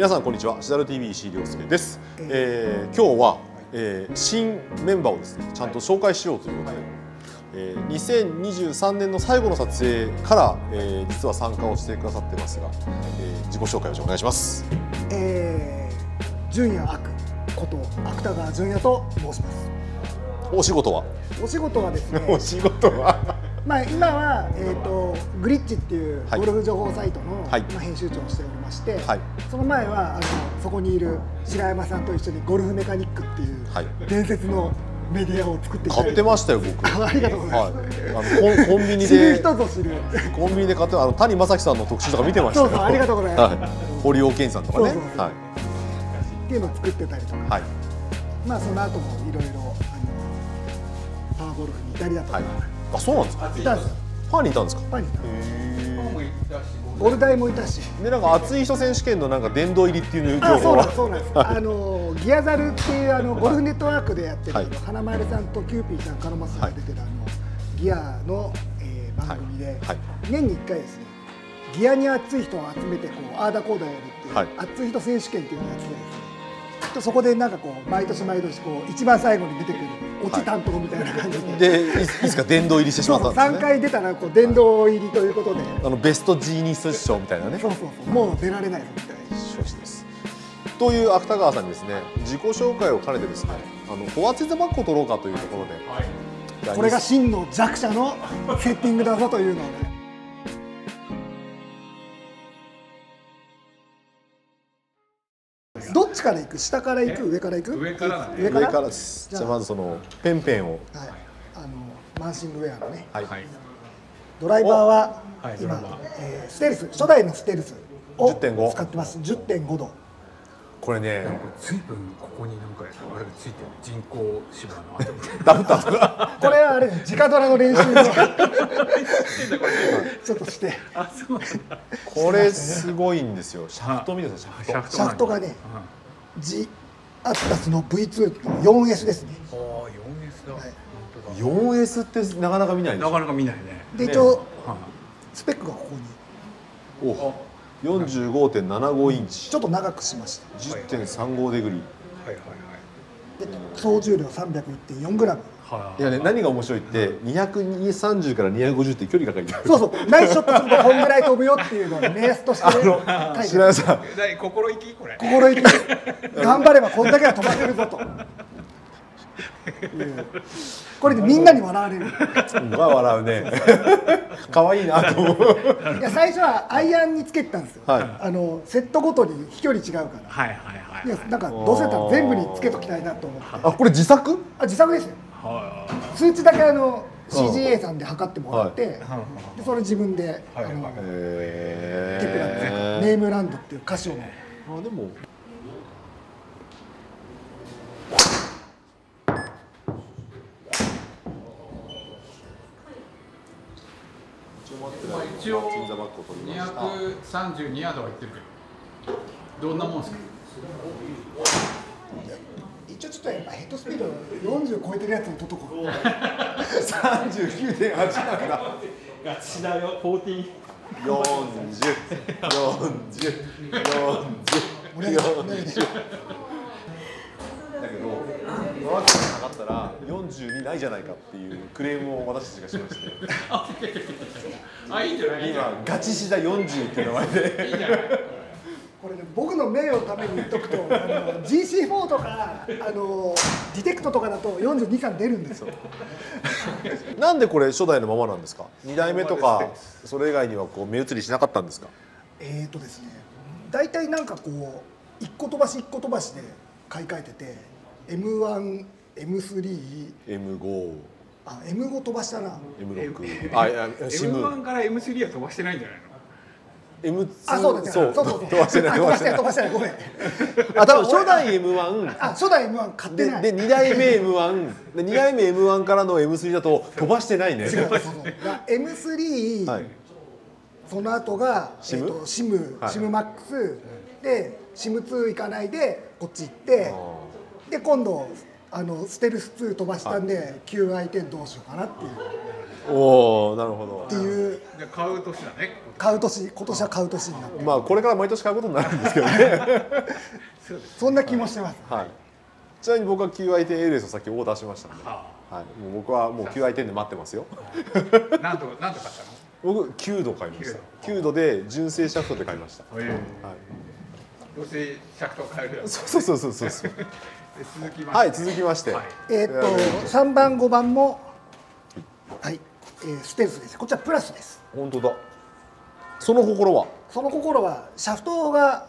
皆さんこんにちは、しだる TV 石井亮介です。今日は、新メンバーをですね、ちゃんと紹介しようということで、2023年の最後の撮影から、実は参加をしてくださってますが、自己紹介をお願いします。純也悪こと芥川純也と申します。お仕事は？お仕事はですね。お仕事は。まあ今はグリッチっていうゴルフ情報サイトの編集長をしておりまして、その前はそこにいる白山さんと一緒にゴルフメカニックっていう伝説のメディアを作って買ってましたよ僕。ありがとうございます。コンビニで知る人ぞ知る。コンビニで買って谷正樹さんの特集とか見てました。そうそうありがとうございます。堀尾健さんとかね。っていうのを作ってたりとか、まあその後もいろいろパーゴルフにいたりだとか。あ、そうなんですか。パーにいたんですか。パーにいた。ゴルダイもいたし。で、なんか熱い人選手権のなんか殿堂入りっていう情報。あ、そうなん、そうなんです。ギアザルっていうゴルフネットワークでやってる花丸さんとキューピーさん、カロマスさんが出てるギアの番組で年に1回ですね。ギアに熱い人を集めてこうアーダコーダやるっていう熱い人選手権っていうのをやってるんです。そこでなんかこう毎年毎年こう一番最後に出てくる落ち担当みたいな感じで、いつか殿堂入りしてしまったんですね。3回出たらこう殿堂入りということで、ベストジーニス賞みたいなね。そうそうそう、もう出られないぞみたいな賞です。という芥川さんにですね、自己紹介を兼ねてですね、お厚手バッグを取ろうかというところで、これが真の弱者のセッティングだぞというのをね。どっちから行く？下から行く？上から行く？上から。上からです。じゃあまずそのペンペンを。はい。マンシングウェアのね。はい。ドライバーは今ステルス、初代のステルスを使ってます。10.5度。これね。ずいぶんここになんかあれがついてる人工芝の跡。ダブった。これはあれ直ドラの練習の。ちょっとして。あ、そうなんだ。これすごいんですよ。シャフト見てください。シャフトがね、G アスタスの V2 の 4S ですね。ああ、4S だ。4S ってなかなか見ない。なかなか見ないね。で一応スペックがここに。お。45.75インチ。ちょっと長くしました。10.35デグリ。はいはいはい。で総重量301.4グラム。いやね、何が面白いって230から250って距離がかかる。そうそう。ナイスショットするとこんぐらい飛ぶよっていうのを目安として。白井さん。心意気これ。心意気。頑張ればこんだけは飛ばせるぞと。これでみんなに笑われる。まあ笑うね。可愛いなと思う。いや最初はアイアンにつけてたんですよ。セットごとに飛距離違うから。はいはいはい。いやなんかどうせだったら全部につけときたいなと思って。あ、これ自作？あ、自作ですよ。数値だけCGA さんで測ってもらって、それ自分でテプラのネームランドっていう歌詞を。あ、でも。一応232ヤードは行ってるけど、どんなもんですか。一応ちょっとやっぱヘッドスピード40超えてるやつのととこ39.8 なんだ。ガチだよ。40404040。だけどマークが上がったら42ないじゃないかっていうクレームを私たちがしましてあ、いいんじゃない。今ガチシダ40って名前でいいじゃない。これね、僕の名誉のために言っとくとGC4 とかディテクトとかだと42出るんですよなんでこれ初代のままなんですか。2代目とかそれ以外にはこう目移りしなかったんですか。ですね、大体なんかこう1個飛ばし1個飛ばしで買い替えてて、M1、M3、M5、あ、M5 飛ばしたな、M6、あ、いや、M1 から M3 は飛ばしてないんじゃないの？ M2、あ、そうだね、そうそうそう、飛ばしてない、飛ばしてない、飛ばしてない、ごめん。あ、多分初代 M1、あ、初代 M1 買ってない。で、2代目 M1、2代目 M1 からの M3 だと飛ばしてないね。違う、そうそう。M3、その後がシムマックスで。SIM2 行かないでこっち行って、で今度ステルス2飛ばしたんで QIT どうしようかなっていう。おお、なるほど。っていう。買う年だね。買う年、今年は買う年になって。まあこれから毎年買うことになるんですけどね。そんな気もしてます。はい。ちなみに僕は QIT LS をさっきオーダーしましたので、はい。もう僕はもう QIT で待ってますよ。なんと買ったの？僕9度買いました。9度で純正シャフトで買いました。はい。純正シャフトを買えるやつ。そう。はい、続きまして、3番5番も。はい、ステルスです。こっちはプラスです。本当だ。その心は。その心はシャフトが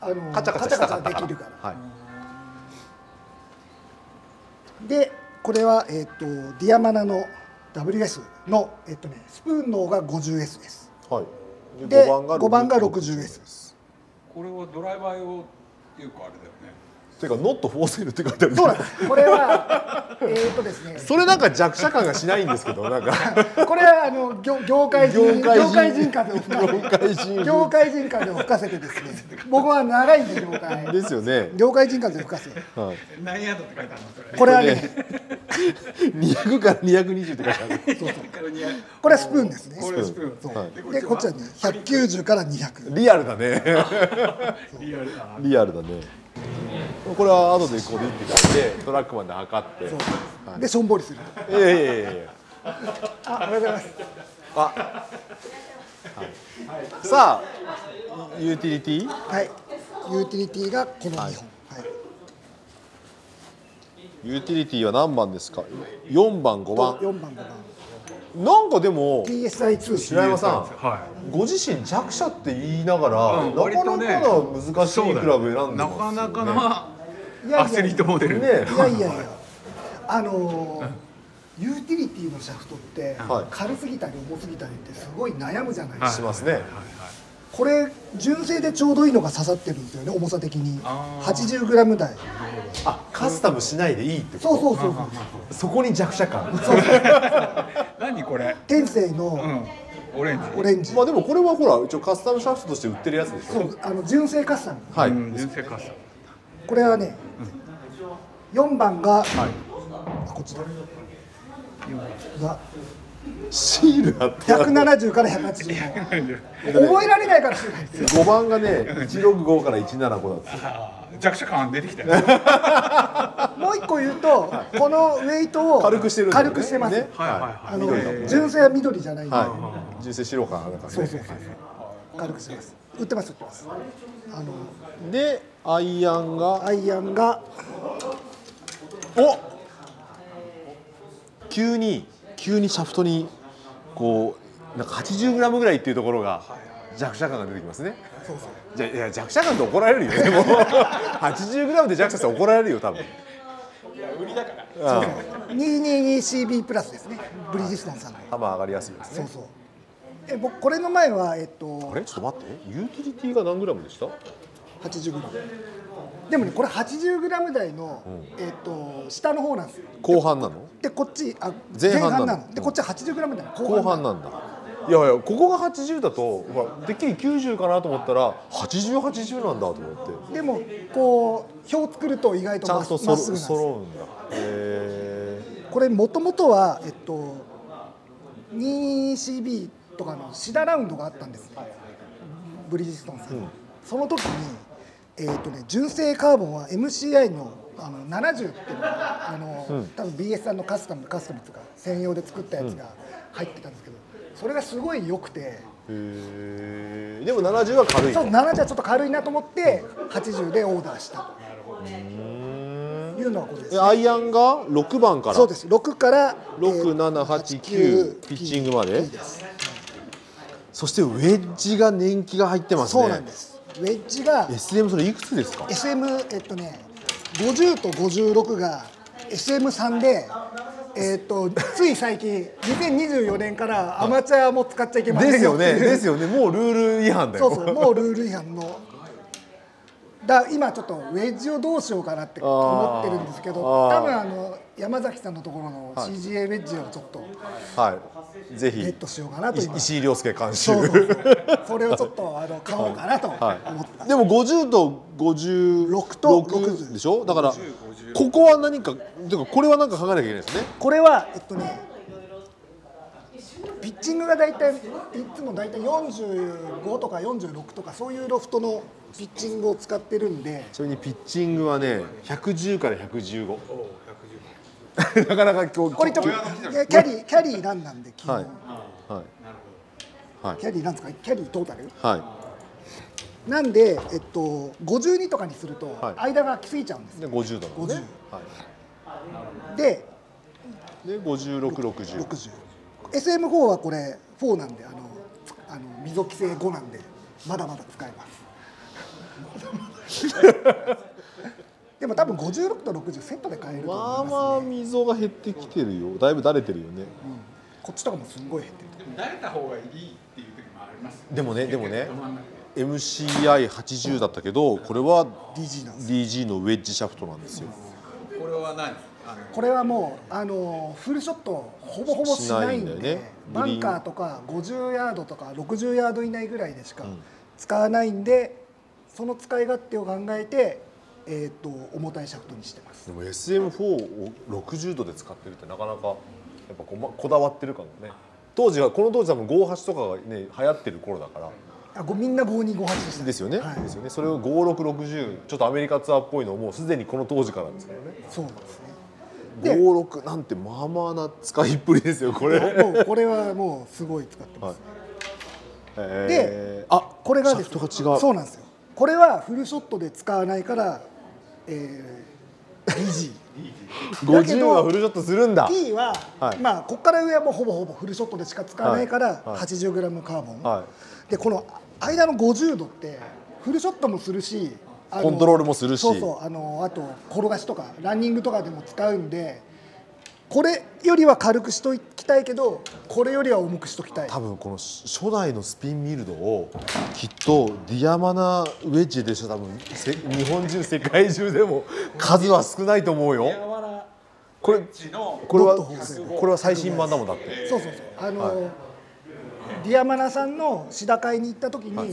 カチャカチャできるから。はい。で、これはディアマナの WS のスプーンの方が 50S です。はい。で、5番が 60S です。これはドライバー用っていうかあれだよね。ていうかノットフォーセルって書いてある。そうなんです。これはですね。それなんか弱者感がしないんですけど、なんかこれは業界人風を吹かせて、ですね。僕は長いんで業界。ですよね。業界人風を吹かせ。何ヤードって書いてあるのそれ。これはね、200から220って書いてある。これはスプーンですね。これスプーン。でこっちはね、190から200。リアルだね。リアルだね。これは後でこうで打っていただいてトラックまで測ってでしょんぼりする。ありがとうございます。あ、さあユーティリティ、はいユーティリティがこの2本。ユーティリティは何番ですか？4番5番。なんかでも白山さんご自身弱者って言いながらなかなか難しいクラブ選んでますよね。なかなかなアスリートモデル。いやいやいや、ユーティリティのシャフトって軽すぎたり重すぎたりってすごい悩むじゃないですか。しますね。これ純正でちょうどいいのが刺さってるんですよね、重さ的に80グラム台。あ、カスタムしないでいいってこと。そう。そこに弱者感。何これ？天性のオレンジ。まあでもこれはほら一応カスタムシャフトとして売ってるやつでしょ。そう、純正カスタム。はい。純正カスタム。これはね、4番がこっちだ。シールあって170から180。覚えられないから。5番がね165から175だった。弱者感出てきたよ。もう1個言うとこのウェイトを軽くしてますね。純正は緑じゃないんで純正白感だから軽くしてます。売ってます。でアイアンがおっ急にシャフトにこうなんか80グラムぐらいっていうところが弱者感が出てきますね。じゃいや弱者感って怒られるよ。でも80グラムで弱者って怒られるよ多分。いや売りだから。222CB プラスですね。ブリヂストンさんの。ハマー上がりやすいですね。そう。僕これの前はあれちょっと待って。ユーティリティが何グラムでした？80グラム。でもねこれ80グラム台の下の方なんです。後半なの？でこっち前半なの。でこっち80グラム台後半なんだ。いやいや、ここが80だとてっきり90かなと思ったら80なんだと思って。でもこう表作ると意外とまっすぐなんです。これもともとは2CB とかのシダラウンドがあったんですね、ブリヂストンさん、その時に、純正カーボンは MCI の70っていうのが多分 BS さんのカスタムとか専用で作ったやつが入ってたんですけど、それがすごい良くて、でも70は軽い。そう、70はちょっと軽いなと思って80でオーダーしたというのはこれですね。アイアンが6番から。そうです。6から6、7、8、9ピッチングまで。そしてウェッジが年季が入ってますね。そうなんです。ウェッジが SM それいくつですか？ SM 50と56が SM3 で。つい最近2024年からアマチュアも使っちゃいけませんよ。ですよね。もうルール違反だよ。そう、もうルール違反のだ。今ちょっとウェッジをどうしようかなって思ってるんですけど、多分山崎さんのところの CGA ウェッジをちょっとぜひゲットしようかなと。石井亮介監修。それをちょっと買おうかなと思って。でも50と56でしょ。だからここは何か、これは何か考えなきゃいけないですね。これはピッチングが大体いつも大体45とか46とかそういうロフトのピッチングを使ってるんで、ちなみにピッチングはね110から115。なかなかこうこれとキャリーランなんで、はいはい、キャリーなんですか、キャリートータル、はい、なんで52とかにすると間が来すぎちゃうんですよ、ね、50だろうね、はい、で5660。SM4 はこれ4なんで溝規制5なんでまだまだ使えますでも多分56と60セットで買えると思いますね。まあまあ溝が減ってきてるよ、だいぶだれてるよね、うん、こっちとかもすんごい減ってる。でもだれた方がいいっていう時もあります、ね、でもね MCI80 だったけどこれは DG のウェッジシャフトなんですよ。これは何、これはもうフルショットほぼほぼしないんで、ね、バンカーとか50ヤードとか60ヤード以内ぐらいでしか使わないんで、うん、その使い勝手を考えて、重たいシャフトにしてます。でも SM4 を60度で使ってるってなかなかやっぱこだわってるかもね。この当時はもう58とかがね流行ってる頃だから、みんな5258ですよね。それを5660、ちょっとアメリカツアーっぽいのをもうすでにこの当時からですからね。そうなんですね。56なんてまあまあな使いっぷりですよこれ。これはもうすごい使ってます。で、これがですね、そうなんですよ。これはフルショットで使わないから、DG。50はフルショットするんだ。T はまあここから上はもうほぼほぼフルショットでしか使わないから80グラムカーボン。でこの間の50度ってフルショットもするし。コントロールもするし、そうそう、あと転がしとかランニングとかでも使うんで、これよりは軽くしときたいけどこれよりは重くしときたい。多分この初代のスピンミルドをきっとディアマナウェッジでしょ、多分日本中世界中でも数は少ないと思うよ。これは最新版だもんだって。そうそうそう、ディアマナさんの試打会に行った時に、はい、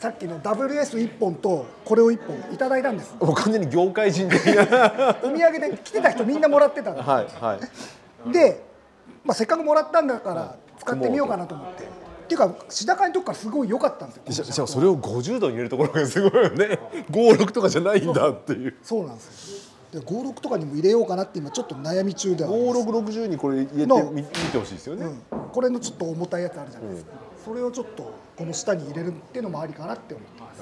さっきの WS1 本とこれを1本いただいたんです。もう完全に業界人的なお土産で来てた人みんなもらってたんで、はいはい、で、まあ、せっかくもらったんだから使ってみようかなと思って、っていうかシダカのとこからすごい良かったんですよ。しかもそれを50度に入れるところがすごいよね56とかじゃないんだっていう。そうなんですよ。で56とかにも入れようかなって今ちょっと悩み中ではあるんです。5660にこれ入れて見てほしいですよね、うん、これのちょっと重たいやつあるじゃないですか、うん、それをちょっとこの下に入れるっていうのもありかなって思ってます。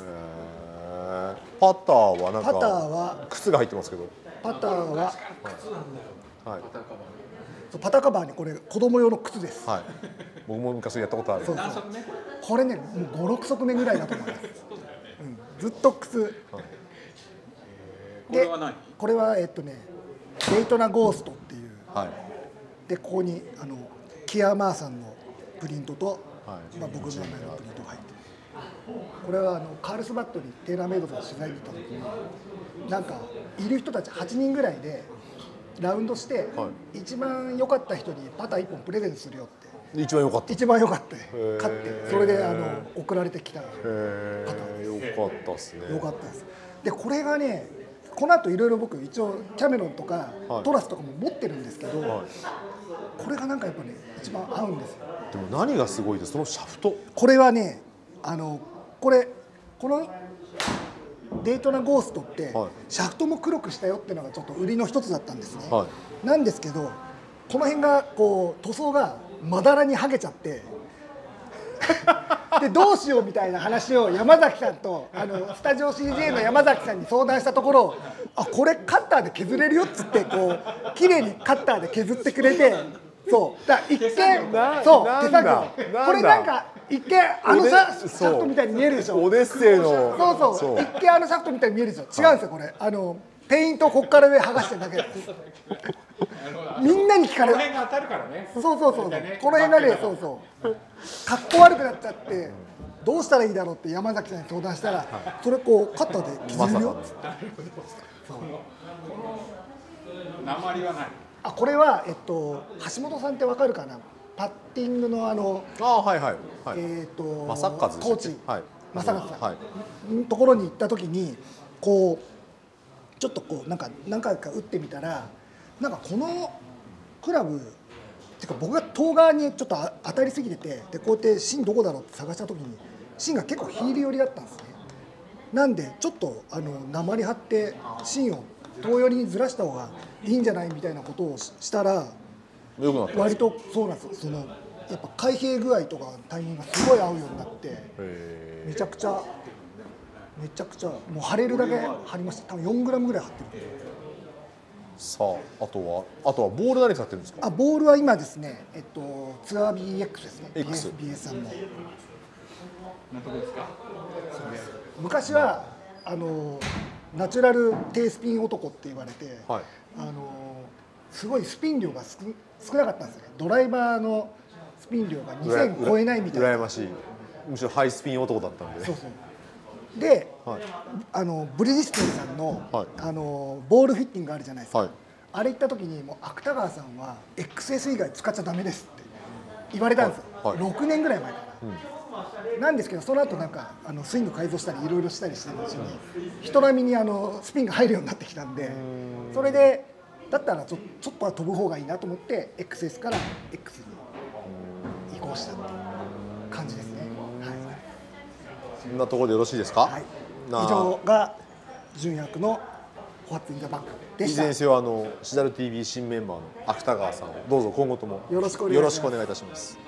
パターはなんか。パターは靴が入ってますけど。パターは靴なんだよ。はい。パタカバーにこれ子供用の靴です。はい。僕も昔やったことある。そうそう。これね、もう5、6足目ぐらいだと思います。ずっと靴。はい、で、これはデイトナゴーストっていう。はい。でここにキアマーさんのプリントと。はい、まあ僕の名前のプリントが入ってる。これはカールスバッドにテーラーメイドとか取材に行った時になんかいる人たち8人ぐらいでラウンドして一番良かった人にパター1本プレゼントするよって。一番良かった、一番良かった買って、それで送られてきたパターです。良かったですね。良かったです。でこれがね、この後いろいろ僕一応キャメロンとかトラスとかも持ってるんですけど、はい、これがなんかやっぱね一番合うんですよ。でも何がすごいです、そのシャフト。これはね、このデイトナゴーストって、はい、シャフトも黒くしたよっていうのがちょっと売りの一つだったんですね、はい、なんですけどこの辺がこう塗装がまだらに剥げちゃってでどうしようみたいな話を山崎さんとスタジオ CJ の山崎さんに相談したところ、これカッターで削れるよっつってこう綺麗にカッターで削ってくれて、そうだ一見、そう手作業、これなんか一見シャフトみたいに見えるでしょ。オデッセイのそうそう、一見シャフトみたいに見えるでしょ。違うんですよこれ、ペイントをこっから上剥がしてるだけですみんなに聞かれる。この辺が当たるからね。そうそうそう、この辺がね、そうそうかっこ悪くなっちゃってどうしたらいいだろうって山崎さんに相談したら、それこうカッターで削るよっつって。鉛はない。これは橋本さんってわかるかな、パッティングのはいはいはいコーチ正和さんのところに行った時にこうちょっとこう何回か打ってみたら、なんかこのクラブてか僕が遠側にちょっと当たりすぎてて、でこうやって芯どこだろうって探した時に芯が結構ヒール寄りだったんですね。なんでちょっと鉛張って芯を遠寄りにずらした方がいいんじゃないみたいなことをしたら、割とそうなんですよ、そのやっぱ開閉具合とかタイミングがすごい合うようになって、めちゃくちゃもう貼れるだけ貼りました。多分 4g ぐらい貼ってる。さあ、あとはボール何使ってるんですか？あ、ボールは今ですね、ツアー BX ですね。 BS さんの昔はナチュラル低スピン男って言われて、はい、すごいスピン量が少なかったんですよね。ドライバーのスピン量が2000超えないみたいな。羨ましい。むしろハイスピン男だったんで、ね。そうそう。で、はい、ブリヂストンさんの、はい、ボールフィッティングあるじゃないですか。はい、あれ行った時にもう芥川さんは XS 以外使っちゃダメですって言われたんですよ。はいはい、6年ぐらい前から。うん、なんですけど、その後なんかスイング改造したりいろいろしたりしてるうちに人並みにスピンが入るようになってきたんで、それでだったらちょっとは飛ぶ方がいいなと思って XS から X に移行したっていう感じですね。はい、そんなところでよろしいですか？はい、以上が純悪のホワッツインザバッグでした。いずれにせよシダル TV 新メンバーの芥川さん、どうぞ今後ともよろしくお願いいたします。